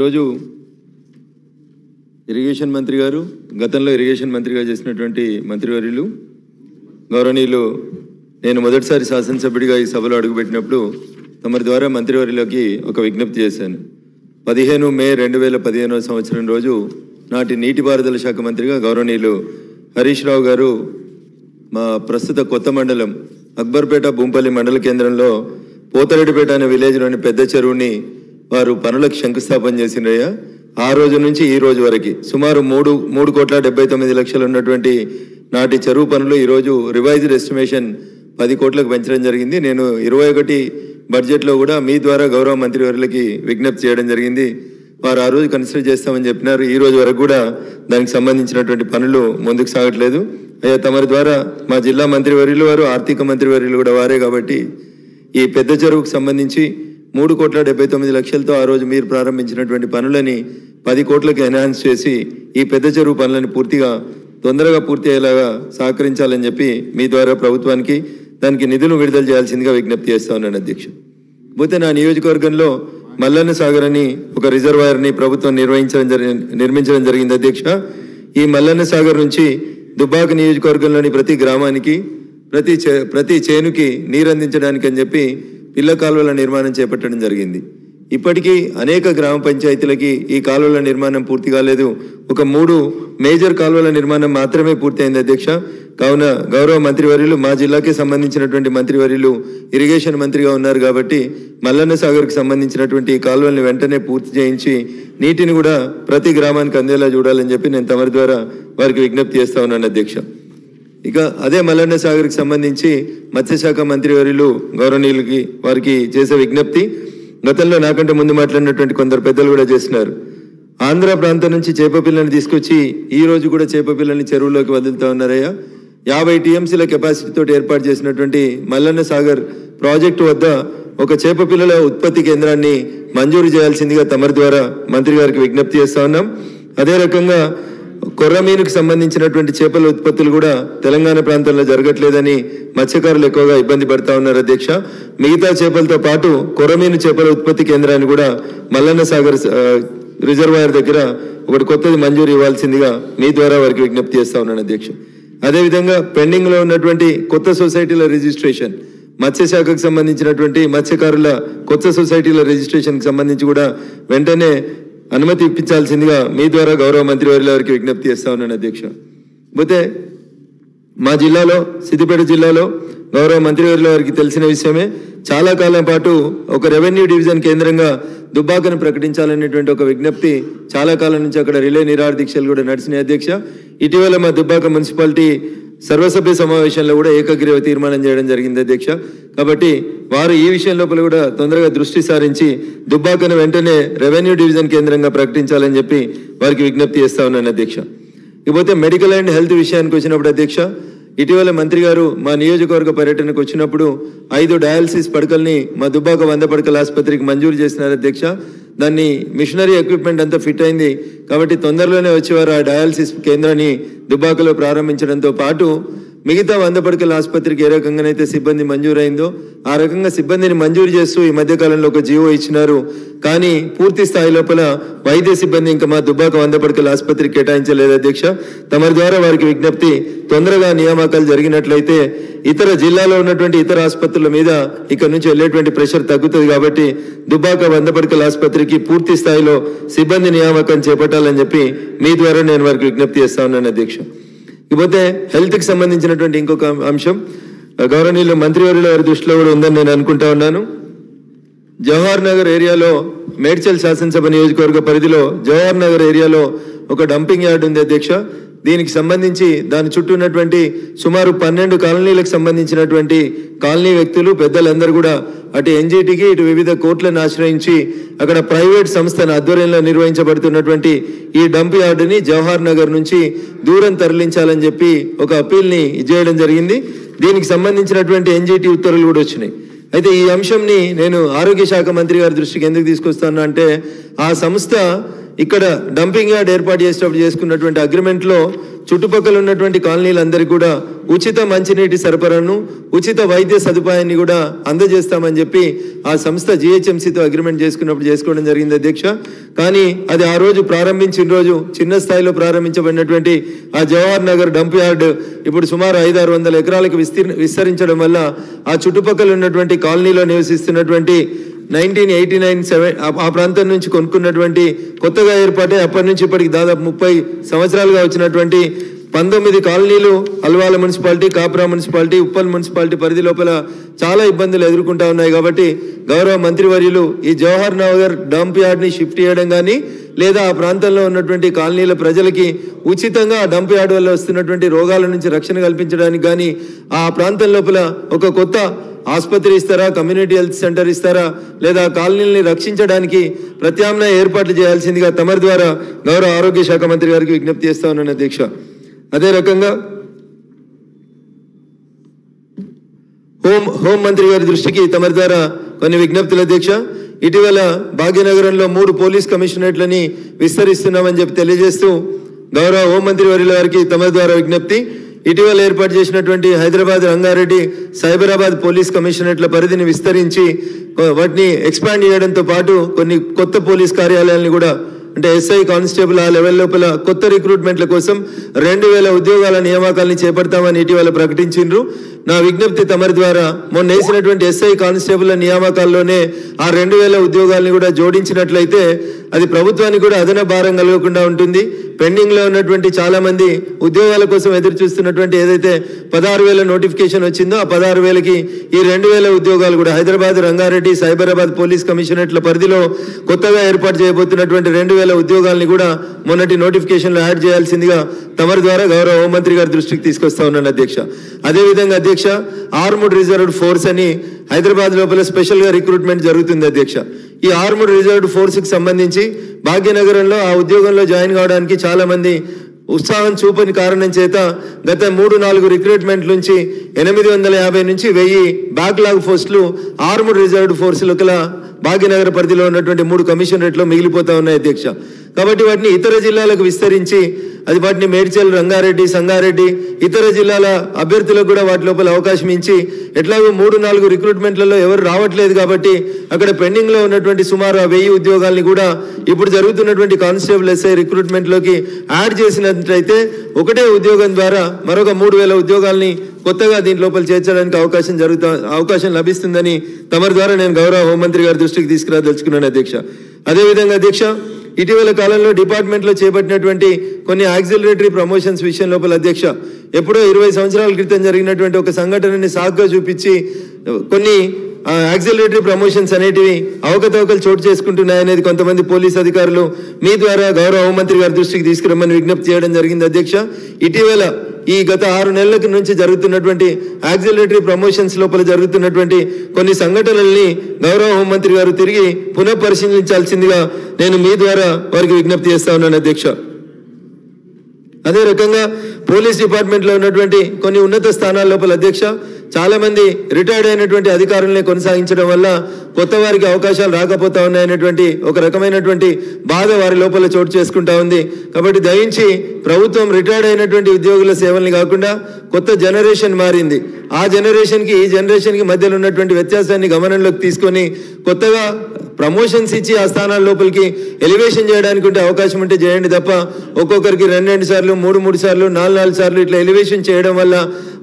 ఈరోజు ఇరిగేషన్ మంత్రి గారు గతంలో ఇరిగేషన్ మంత్రిగా చేసినటువంటి మంత్రివర్యులు గౌరవనీయులు నేను మొదటిసారి శాసనసభ్యుడిగా ఈ సభలో అడుగుపెట్టినప్పుడు తమరి ద్వారా మంత్రివర్యులకి ఒక విజ్ఞప్తి చేశాను 15 మే 2015వ సంవత్సరం రోజు నాటి నీటిపారుదల శాఖ మంత్రిగా గౌరవనీయులు హరీష్ రావు గారు మా ప్రస్తుత కొత్త మండలం అక్బర్పేట భూంపల్లి మండల కేంద్రంలో పోతరెడ్డిపేట అనే విలేజ్లోని పెద్ద చెరువుని వారు పనులకు శంకుస్థాపన చేసినయ్యా ఆ రోజు నుంచి ఈ రోజు వరకు సుమారు 3,79,00,000 ఉన్నటువంటి నాటి చెరువు పనులు ఈరోజు రివైజ్డ్ ఎస్టిమేషన్ 10 కోట్లకు పెంచడం జరిగింది. నేను 21 బడ్జెట్లో కూడా మీ ద్వారా గౌరవ మంత్రివర్యులకి విజ్ఞప్తి చేయడం జరిగింది. వారు ఆ రోజు కన్సిడర్ చేస్తామని చెప్పినారు. ఈ రోజు వరకు కూడా దానికి సంబంధించినటువంటి పనులు ముందుకు సాగట్లేదు. అయ్యా తమరి ద్వారా మా జిల్లా మంత్రివర్యులు వారు ఆర్థిక మంత్రివర్యులు కూడా వారే కాబట్టి ఈ పెద్ద చెరువుకు సంబంధించి 3,79,00,000తో ఆ రోజు మీరు ప్రారంభించినటువంటి పనులని 10 కోట్లకు ఎన్హాన్స్ చేసి ఈ పెద్ద చెరువు పనులను పూర్తిగా తొందరగా పూర్తి అయ్యేలాగా సహకరించాలని చెప్పి మీ ద్వారా ప్రభుత్వానికి దానికి నిధులు విడుదల చేయాల్సిందిగా విజ్ఞప్తి చేస్తా ఉన్నాను అధ్యక్ష. పోతే నా నియోజకవర్గంలో మల్లన్న సాగర్ అని ఒక రిజర్వాయర్ని ప్రభుత్వం నిర్మించడం జరిగింది అధ్యక్ష. ఈ మల్లన్న సాగర్ నుంచి దుబ్బాక నియోజకవర్గంలోని ప్రతి గ్రామానికి ప్రతి చేనుకి నీరు అందించడానికి అని చెప్పి ఇళ్ల కాలువల నిర్మాణం చేపట్టడం జరిగింది. ఇప్పటికీ అనేక గ్రామ పంచాయతీలకి ఈ కాలువల నిర్మాణం పూర్తి కాలేదు. ఒక 3 మేజర్ కాలువల నిర్మాణం మాత్రమే పూర్తయింది అధ్యక్ష. కావున గౌరవ మంత్రివర్యులు మా జిల్లాకి సంబంధించినటువంటి మంత్రివర్యులు ఇరిగేషన్ మంత్రిగా ఉన్నారు కాబట్టి మల్లన్న సాగర్కి సంబంధించినటువంటి ఈ కాలువల్ని వెంటనే పూర్తి చేయించి నీటిని కూడా ప్రతి గ్రామానికి అందేలా చూడాలని చెప్పి నేను తమరి ద్వారా వారికి విజ్ఞప్తి చేస్తా ఉన్నాను అధ్యక్ష. ఇక అదే మల్లన్న సాగర్కి సంబంధించి మత్స్యశాఖ మంత్రివర్యులు గౌరవనీయులకి వారికి చేసే విజ్ఞప్తి గతంలో నాకంటే ముందు మాట్లాడినటువంటి కొందరు పెద్దలు కూడా చేస్తున్నారు. ఆంధ్ర ప్రాంతం నుంచి చేపపిల్లని తీసుకొచ్చి ఈ రోజు కూడా చేపపిల్లని చెరువులోకి వదులుతూ ఉన్నారయ్యా. 50 TMCల కెపాసిటీతో ఏర్పాటు చేసినటువంటి మల్లన్న సాగర్ ప్రాజెక్టు వద్ద ఒక చేపపిల్లల ఉత్పత్తి కేంద్రాన్ని మంజూరు చేయాల్సిందిగా తమరి ద్వారా మంత్రి గారికి విజ్ఞప్తి చేస్తా ఉన్నాం. అదే రకంగా కొర్రమీనుకు సంబంధించినటువంటి చేపల ఉత్పత్తులు కూడా తెలంగాణ ప్రాంతంలో జరగట్లేదని మత్స్యకారులు ఎక్కువగా ఇబ్బంది పడతా ఉన్నారు అధ్యక్ష. మిగతా చేపలతో పాటు కొర్రమీను చేపల ఉత్పత్తి కేంద్రాన్ని కూడా మల్లన్న సాగర్ రిజర్వాయర్ దగ్గర ఒకటి కొత్తది మంజూరు ఇవ్వాల్సిందిగా మీ ద్వారా వారికి విజ్ఞప్తి చేస్తా ఉన్నాను అధ్యక్ష. అదేవిధంగా పెండింగ్లో ఉన్నటువంటి కొత్త సొసైటీల రిజిస్ట్రేషన్ మత్స్యశాఖకు సంబంధించినటువంటి మత్స్యకారుల కొత్త సొసైటీల రిజిస్ట్రేషన్కి సంబంధించి కూడా వెంటనే అనుమతి ఇప్పించాల్సిందిగా మీ ద్వారా గౌరవ మంత్రివర్యుల వారికి విజ్ఞప్తి చేస్తా ఉన్నాను అధ్యక్ష. పోతే మా జిల్లాలో సిద్దిపేట జిల్లాలో గౌరవ మంత్రివర్యుల వారికి తెలిసిన విషయమే చాలా కాలం పాటు ఒక రెవెన్యూ డివిజన్ కేంద్రంగా దుబ్బాకను ప్రకటించాలనేటువంటి ఒక విజ్ఞప్తి చాలా కాలం నుంచి అక్కడ రిలే నిరాహార దీక్షలు కూడా నడిచినాయి అధ్యక్ష. ఇటీవల మా దుబ్బాక మున్సిపాలిటీ సర్వసభ్య సమావేశంలో కూడా ఏకగ్రీవ తీర్మానం చేయడం జరిగింది అధ్యక్ష. కాబట్టి వారు ఈ విషయం లోపల కూడా తొందరగా దృష్టి సారించి దుబ్బాకను వెంటనే రెవెన్యూ డివిజన్ కేంద్రంగా ప్రకటించాలని చెప్పి వారికి విజ్ఞప్తి చేస్తా ఉన్నాను అధ్యక్ష. ఇకపోతే మెడికల్ అండ్ హెల్త్ విషయానికి వచ్చినప్పుడు అధ్యక్ష ఇటీవల మంత్రి గారు మా నియోజకవర్గ పర్యటనకు వచ్చినప్పుడు 5 డయాలసిస్ పడకల్ని మా దుబ్బాక 100 పడకల ఆసుపత్రికి మంజూరు చేసినారు అధ్యక్ష. దాన్ని మిషనరీ ఎక్విప్మెంట్ అంతా ఫిట్ అయింది కాబట్టి తొందరలోనే వచ్చేవారు ఆ డయాలసిస్ కేంద్రాన్ని దుబ్బాకలో ప్రారంభించడంతో పాటు మిగతా 100 పడకల ఆసుపత్రికి ఏ రకంగానైతే సిబ్బంది మంజూరైందో ఆ రకంగా సిబ్బందిని మంజూరు చేస్తూ ఈ మధ్యకాలంలో ఒక జీవో ఇచ్చినారు. కానీ పూర్తి స్థాయి లోపల వైద్య సిబ్బంది ఇంకా మా దుబ్బాక 100 పడకల ఆసుపత్రికి కేటాయించలేదు అధ్యక్ష. తమరి ద్వారా వారికి విజ్ఞప్తి తొందరగా నియామకాలు జరిగినట్లయితే ఇతర జిల్లాలో ఉన్నటువంటి ఇతర ఆసుపత్రుల మీద ఇక్కడ నుంచి వెళ్ళేటువంటి ప్రెషర్ తగ్గుతుంది కాబట్టి దుబ్బాక 100 పడకల ఆసుపత్రికి పూర్తి స్థాయిలో సిబ్బంది నియామకం చేపట్టాలని చెప్పి మీ ద్వారా నేను వారికి విజ్ఞప్తి చేస్తా ఉన్నాను అధ్యక్ష. ఇకపోతే హెల్త్కి సంబంధించినటువంటి ఇంకొక అంశం గౌరవనీయులు మంత్రివర్యుల వారి దృష్టిలో కూడా ఉందని నేను అనుకుంటా ఉన్నాను. జవహర్ నగర్ ఏరియాలో మేడ్చల్ శాసనసభ నియోజకవర్గ పరిధిలో జవహర్ నగర్ ఏరియాలో ఒక డంపింగ్ యార్డ్ ఉంది అధ్యక్ష. దీనికి సంబంధించి దాని చుట్టూ ఉన్నటువంటి సుమారు 12 కాలనీలకు సంబంధించినటువంటి కాలనీ వ్యక్తులు పెద్దలందరూ కూడా అటు ఎన్జీటీకి ఇటు వివిధ కోర్టులను ఆశ్రయించి అక్కడ ప్రైవేట్ సంస్థల ఆధ్వర్యంలో నిర్వహించబడుతున్నటువంటి ఈ డంప్ యార్డుని జవహర్ నగర్ నుంచి దూరం తరలించాలని చెప్పి ఒక అప్పీల్ని చేయడం జరిగింది. దీనికి సంబంధించినటువంటి ఎన్జీటీ ఉత్తర్వులు కూడా వచ్చినాయి. అయితే ఈ అంశంని నేను ఆరోగ్య శాఖ మంత్రి గారి దృష్టికి ఎందుకు తీసుకొస్తాను అంటే ఆ సంస్థ ఇక్కడ డంపింగ్ యార్డ్ ఏర్పాటు చేసేటప్పుడు చేసుకున్నటువంటి అగ్రిమెంట్లో చుట్టుపక్కల ఉన్నటువంటి కాలనీలందరికీ కూడా ఉచిత మంచినీటి సరఫరాను ఉచిత వైద్య సదుపాయాన్ని కూడా అందజేస్తామని చెప్పి ఆ సంస్థ జీహెచ్ఎంసీ తో అగ్రిమెంట్ చేసుకున్నప్పుడు చేసుకోవడం జరిగింది అధ్యక్ష. కానీ అది ఆ రోజు ప్రారంభించిన రోజు చిన్న స్థాయిలో ప్రారంభించబడినటువంటి ఆ జవహర్ నగర్ డంప్ యార్డ్ ఇప్పుడు సుమారు 500-600 ఎకరాలకు విస్తరించడం వల్ల ఆ చుట్టుపక్కల ఉన్నటువంటి కాలనీలో నివసిస్తున్నటువంటి 1989-7 ఆ ప్రాంతం నుంచి కొనుక్కున్నటువంటి కొత్తగా ఏర్పాటే అప్పటి నుంచి ఇప్పటికి దాదాపు 30 సంవత్సరాలుగా వచ్చినటువంటి 19 కాలనీలు Alwal municipality, Kapra municipality, Uppal municipality పరిధి లోపల చాలా ఇబ్బందులు ఎదుర్కొంటా ఉన్నాయి. కాబట్టి గౌరవ మంత్రివర్యులు ఈ జవహర్ నగర్ డంప్ యార్డ్ని షిఫ్ట్ చేయడం కానీ లేదా ఆ ప్రాంతంలో ఉన్నటువంటి కాలనీల ప్రజలకి ఉచితంగా ఆ డంప్ యార్డ్ వల్ల వస్తున్నటువంటి రోగాల నుంచి రక్షణ కల్పించడానికి కానీ ఆ ప్రాంతం లోపల ఒక కొత్త ఆసుపత్రి ఇస్తారా, కమ్యూనిటీ హెల్త్ సెంటర్ ఇస్తారా, లేదా కాలనీల్ని రక్షించడానికి ప్రత్యామ్నాయ ఏర్పాట్లు చేయాల్సిందిగా తమరి ద్వారా గౌరవ ఆరోగ్య శాఖ మంత్రి గారికి విజ్ఞప్తి చేస్తా ఉన్నాను అధ్యక్ష. అదే రకంగా హోంమంత్రి గారి దృష్టికి తమరి ద్వారా కొన్ని విజ్ఞప్తులు అధ్యక్ష. ఇటీవల భాగ్యనగరంలో 3 పోలీస్ కమిషనరేట్లని విస్తరిస్తున్నామని చెప్పి తెలియజేస్తూ గౌరవ హోంమంత్రి వర్యుల వారికి తమరి ద్వారా విజ్ఞప్తి. ఇటీవల ఏర్పాటు చేసినటువంటి హైదరాబాద్, రంగారెడ్డి, సైబరాబాద్ పోలీస్ కమిషనరేట్ల పరిధిని విస్తరించి వాటిని ఎక్స్పాండ్ చేయడంతో పాటు కొన్ని కొత్త పోలీస్ కార్యాలయాలను కూడా అంటే ఎస్ఐ, కానిస్టేబుల్ ఆ లెవెల్ లోపల కొత్త రిక్రూట్మెంట్ల కోసం 2000 ఉద్యోగాల నియామకాలని చేపడతామని ఇటీవల ప్రకటించిండ్రు. నా విజ్ఞప్తి తమరి ద్వారా మొన్న వేసినటువంటి ఎస్ఐ, కానిస్టేబుల్ నియామకాల్లోనే ఆ 2000 ఉద్యోగాలను కూడా జోడించినట్లయితే అది ప్రభుత్వానికి కూడా అదన భారం కలగకుండా ఉంటుంది. పెండింగ్లో ఉన్నటువంటి చాలామంది ఉద్యోగాల కోసం ఎదురు చూస్తున్నటువంటి ఏదైతే 16,000 నోటిఫికేషన్ వచ్చిందో ఆ 16,000కి ఈ 2000 ఉద్యోగాలు కూడా హైదరాబాద్, రంగారెడ్డి, సైబరాబాద్ పోలీస్ కమిషనరేట్ల పరిధిలో కొత్తగా ఏర్పాటు చేయబోతున్నటువంటి 2000 ఉద్యోగాలని కూడా మొన్నటి నోటిఫికేషన్లో యాడ్ చేయాల్సిందిగా తమరి ద్వారా గౌరవ హోంమంత్రి గారి దృష్టికి తీసుకొస్తా ఉన్నాను అధ్యక్ష. అదేవిధంగా అధ్యక్ష, ఆర్మ్డ్ రిజర్వ్డ్ ఫోర్స్ అని హైదరాబాద్ లోపల స్పెషల్గా రిక్రూట్మెంట్ జరుగుతుంది అధ్యక్ష. ఈ ఆర్మ్డ్ రిజర్వ్డ్ ఫోర్స్కి సంబంధించి భాగ్యనగరంలో ఆ ఉద్యోగంలో జాయిన్ కావడానికి చాలామంది ఉత్సాహం చూపని కారణం చేత గత 3-4 రిక్రూట్మెంట్ నుంచి 850 నుంచి 1000 బ్యాక్లాగ్ పోస్టులు ఆర్మ్డ్ రిజర్వ్డ్ ఫోర్స్ లోపల భాగ్యనగర పరిధిలో ఉన్నటువంటి 3 కమిషనరేట్లో మిగిలిపోతా ఉన్నాయి అధ్యక్ష. కాబట్టి వాటిని ఇతర జిల్లాలకు విస్తరించి అది వాటిని మేడ్చల్, రంగారెడ్డి, సంగారెడ్డి ఇతర జిల్లాల అభ్యర్థులకు కూడా వాటి లోపల అవకాశం ఇచ్చి ఎట్లాగో 3-4 రిక్రూట్మెంట్లలో ఎవరు రావట్లేదు కాబట్టి అక్కడ పెండింగ్లో ఉన్నటువంటి సుమారు 1000 ఉద్యోగాల్ని కూడా ఇప్పుడు జరుగుతున్నటువంటి కానిస్టేబుల్, ఎస్ఐ రిక్రూట్మెంట్లోకి యాడ్ చేసినట్లయితే ఒకటే ఉద్యోగం ద్వారా మరొక 3,000 ఉద్యోగాల్ని కొత్తగా దీని లోపల చేర్చడానికి అవకాశం లభిస్తుందని తమరి ద్వారా నేను గౌరవ హోంమంత్రి గారి దృష్టికి తీసుకురాదలుచుకున్నాను అధ్యక్ష. అదేవిధంగా అధ్యక్ష, ఇటీవల కాలంలో డిపార్ట్మెంట్లో చేపట్టినటువంటి కొన్ని యాక్సిలరేటరీ ప్రమోషన్స్ విషయం లోపల అధ్యక్ష ఎప్పుడో 20 సంవత్సరాల క్రితం జరిగినటువంటి ఒక సంఘటనని సాకుగా చూపించి కొన్ని యాక్సిలరేటరీ ప్రమోషన్స్ అనేటివి అవకతవకలు చోటు చేసుకుంటున్నాయనేది కొంతమంది పోలీస్ అధికారులు మీ ద్వారా గౌరవ హోంమంత్రి గారి దృష్టికి తీసుకురమ్మని విజ్ఞప్తి చేయడం జరిగింది అధ్యక్ష. ఇటీవల ఈ గత 6 నెలల నుంచి జరుగుతున్నటువంటి యాక్సిలరేటరీ ప్రమోషన్స్ లోపల జరుగుతున్నటువంటి కొన్ని సంఘటనల్ని గౌరవ హోంమంత్రి గారు తిరిగి పునః పరిశీలించాల్సిందిగా నేను మీ ద్వారా వారికి విజ్ఞప్తి చేస్తా ఉన్నాను అధ్యక్ష. అదే రకంగా పోలీస్ డిపార్ట్మెంట్లో ఉన్నటువంటి కొన్ని ఉన్నత స్థానాల లోపల అధ్యక్ష చాలామంది రిటైర్డ్ అయినటువంటి అధికారుల్ని కొనసాగించడం వల్ల కొత్త వారికి అవకాశాలు రాకపోతా ఉన్నాయనేటువంటి ఒక రకమైనటువంటి బాధ వారి లోపల చోటు చేసుకుంటా ఉంది. కాబట్టి దయించి ప్రభుత్వం రిటైర్డ్ అయినటువంటి ఉద్యోగుల సేవల్ని కాకుండా కొత్త జనరేషన్ మారింది, ఆ జనరేషన్కి ఈ జనరేషన్కి మధ్యలో ఉన్నటువంటి వ్యత్యాసాన్ని గమనంలోకి తీసుకొని కొత్తగా ప్రమోషన్స్ ఇచ్చి ఆ స్థానాల లోపలికి ఎలివేషన్ చేయడానికి ఉంటే అవకాశం ఉంటే చేయండి తప్ప ఒక్కొక్కరికి 2-2 సార్లు, 3-3 సార్లు, 4-4 సార్లు ఇట్లా ఎలివేషన్ చేయడం వల్ల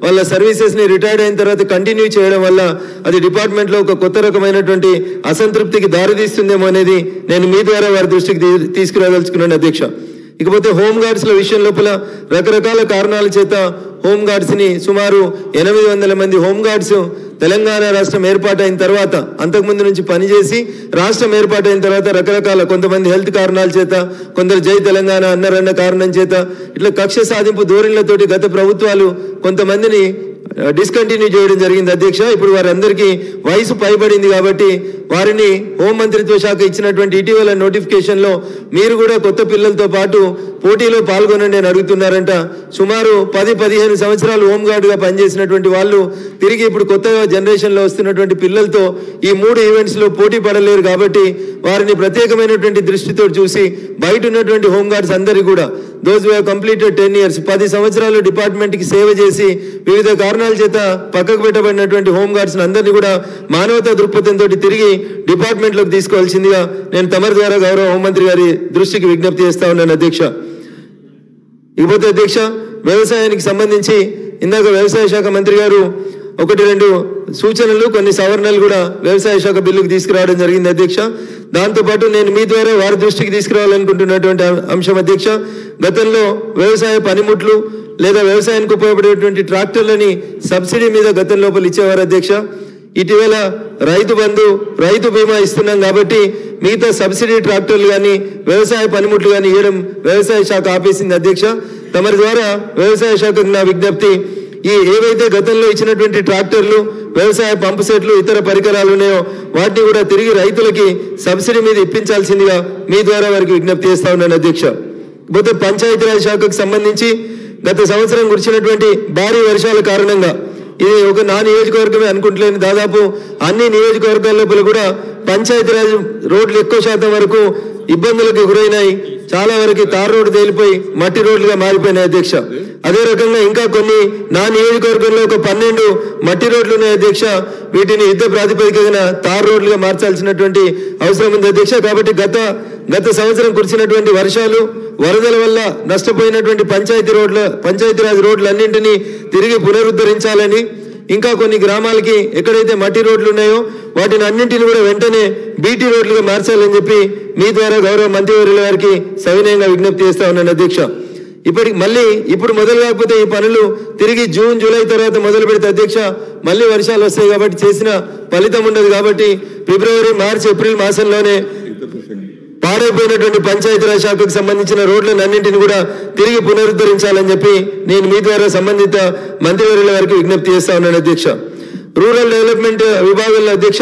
వాళ్ళ సర్వీసెస్ని రిటైర్డ్ అయిన తర్వాత కంటిన్యూ చేయడం వల్ల అది డిపార్ట్మెంట్లో ఒక కొత్త రకమైనటువంటి అసంతృప్తికి దారితీస్తుందేమో అనేది నేను మీ ద్వారా వారి దృష్టికి తీసుకురాదలుచుకున్నాను అధ్యక్ష. ఇకపోతే హోంగార్డ్స్ల విషయం లోపల రకరకాల కారణాల చేత హోంగార్డ్స్ని సుమారు 800 మంది హోంగార్డ్స్ తెలంగాణ రాష్ట్రం ఏర్పాటైన తర్వాత అంతకుముందు నుంచి పనిచేసి రాష్ట్రం ఏర్పాటైన తర్వాత రకరకాల కొంతమంది హెల్త్ కారణాల చేత, కొందరు జై తెలంగాణ అన్నారన్న కారణం చేత ఇట్లా కక్ష సాధింపు ధోరణిలతోటి గత ప్రభుత్వాలు కొంతమందిని డిస్కంటిన్యూ చేయడం జరిగింది అధ్యక్ష. ఇప్పుడు వారందరికీ వయసు పైబడింది కాబట్టి వారిని హోంమంత్రిత్వ శాఖ ఇచ్చినటువంటి ఇటీవల నోటిఫికేషన్లో మీరు కూడా కొత్త పిల్లలతో పాటు పోటీలో పాల్గొనండి అని అడుగుతున్నారంట. సుమారు 10-15 సంవత్సరాలు హోంగార్డుగా పనిచేసినటువంటి వాళ్ళు తిరిగి ఇప్పుడు కొత్తగా జనరేషన్లో వస్తున్నటువంటి పిల్లలతో ఈ 3 ఈవెంట్స్లో పోటీ పడలేరు కాబట్టి వారిని ప్రత్యేకమైనటువంటి దృష్టితో చూసి బయట ఉన్నటువంటి హోంగార్డ్స్ అందరికీ కూడా those who have completed 10 years 10 సంవత్సరాలు డిపార్ట్మెంట్ కి సేవ చేసి వివిధ కారణాల చేత పక్కకు పెట్టబడినటువంటి హోమ్ గార్డ్స్ అందరిని కూడా మానవతా దృక్పథంతోటి తిరిగి డిపార్ట్మెంట్ లోకి తీసుకోవాల్సిందిగా నేను తమరి ద్వారా గౌరవ హోం మంత్రి గారి దృష్టికి విజ్ఞప్తి చేస్తా ఉన్నాను అధ్యక్ష ఇకపోతే అధ్యక్ష వ్యవసాయానికి సంబంధించి ఇందాక వ్యవసాయ శాఖ మంత్రి గారు ఒకటి రెండు సూచనలు కొన్ని సవరణలు కూడా వ్యవసాయ శాఖ బిల్లుకి తీసుకురావడం జరిగింది అధ్యక్ష దాంతో పాటు నేను మీ ద్వారా వారి దృష్టికి తీసుకురావాలనుకుంటున్నటువంటి అంశం అధ్యక్ష గతంలో వ్యవసాయ పనిముట్లు లేదా వ్యవసాయానికి ఉపయోగపడేటువంటి ట్రాక్టర్లని సబ్సిడీ మీద గతంలో ఇచ్చేవారు అధ్యక్ష ఇటీవల రైతు బంధు రైతు బీమా ఇస్తున్నాం కాబట్టి మిగతా సబ్సిడీ ట్రాక్టర్లు కానీ వ్యవసాయ పనిముట్లు కానీ ఇవ్వడం వ్యవసాయ శాఖ ఆపేసింది అధ్యక్ష తమరి ద్వారా వ్యవసాయ శాఖకు నా విజ్ఞప్తి ఈ ఏవైతే గతంలో ఇచ్చినటువంటి ట్రాక్టర్లు వ్యవసాయ పంపు సెట్లు ఇతర పరికరాలు ఉన్నాయో వాటిని కూడా తిరిగి రైతులకి సబ్సిడీ మీద ఇప్పించాల్సిందిగా మీ ద్వారా వారికి విజ్ఞప్తి చేస్తా ఉన్నాను అధ్యక్ష ఇకపోతే పంచాయతీరాజ్ శాఖకు సంబంధించి గత సంవత్సరం కురిసినటువంటి భారీ వర్షాల కారణంగా ఇది ఒక నా నియోజకవర్గమే అనుకుంటలేని దాదాపు అన్ని నియోజకవర్గాల లోపల కూడా పంచాయతీరాజ్ రోడ్లు ఎక్కువ శాతం వరకు ఇబ్బందులకు గురైనాయి చాలా వరకు తార్ రోడ్డు తేలిపోయి మట్టి రోడ్లుగా మారిపోయినాయి అధ్యక్ష అదే రకంగా ఇంకా కొన్ని నా నియోజకవర్గంలో ఒక 12 మట్టి రోడ్లు ఉన్నాయి అధ్యక్ష వీటిని యుద్ధ ప్రాతిపదికన తార్ రోడ్లుగా మార్చాల్సినటువంటి అవసరం ఉంది అధ్యక్ష కాబట్టి గత సంవత్సరం కురిసినటువంటి వర్షాలు వరదల వల్ల నష్టపోయినటువంటి పంచాయతీరాజ్ రోడ్లన్నింటినీ తిరిగి పునరుద్ధరించాలని ఇంకా కొన్ని గ్రామాలకి ఎక్కడైతే మట్టి రోడ్లు ఉన్నాయో వాటిని అన్నింటిని కూడా వెంటనే బీటీ రోడ్లుగా మార్చాలని చెప్పి మీ ద్వారా గౌరవ మంత్రివర్యుల వారికి సవినయంగా విజ్ఞప్తి చేస్తా ఉన్నాను అధ్యక్ష ఇప్పుడు మొదలు కాకపోతే ఈ పనులు తిరిగి జూన్ జూలై తర్వాత మొదలు పెడితే అధ్యక్ష మళ్ళీ వర్షాలు వస్తాయి కాబట్టి చేసిన ఫలితం ఉండదు కాబట్టి ఫిబ్రవరి మార్చి ఏప్రిల్ మాసంలోనే పాడైపోయినటువంటి పంచాయతీరాజ్ శాఖకు సంబంధించిన రోడ్లను అన్నింటిని కూడా తిరిగి పునరుద్ధరించాలని చెప్పి నేను మీ ద్వారా సంబంధిత మంత్రివర్యుల వారికి విజ్ఞప్తి చేస్తా ఉన్నాను అధ్యక్ష రూరల్ డెవలప్మెంట్ విభాగంలో అధ్యక్ష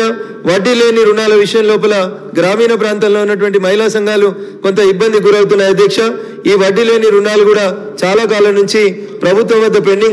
వడ్డీ లేని రుణాల విషయం లోపల గ్రామీణ ప్రాంతాల్లో ఉన్నటువంటి మహిళా సంఘాలు కొంత ఇబ్బంది గురవుతున్నాయి అధ్యక్ష ఈ వడ్డీ లేని రుణాలు కూడా చాలా కాలం నుంచి ప్రభుత్వం వద్ద పెండింగ్